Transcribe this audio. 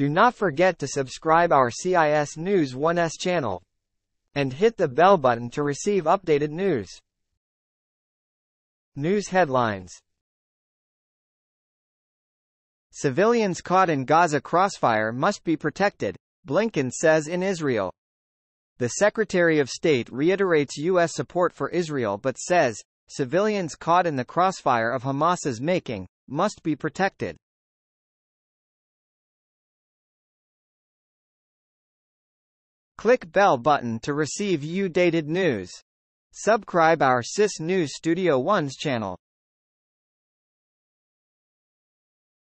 Do not forget to subscribe our CIS News 1s channel and hit the bell button to receive updated news. News headlines. Civilians caught in Gaza crossfire must be protected, Blinken says in Israel. The Secretary of State reiterates U.S. support for Israel but says, civilians caught in the crossfire of Hamas's making must be protected. Click bell button to receive updated news. Subscribe our CIS News Studio 1's channel.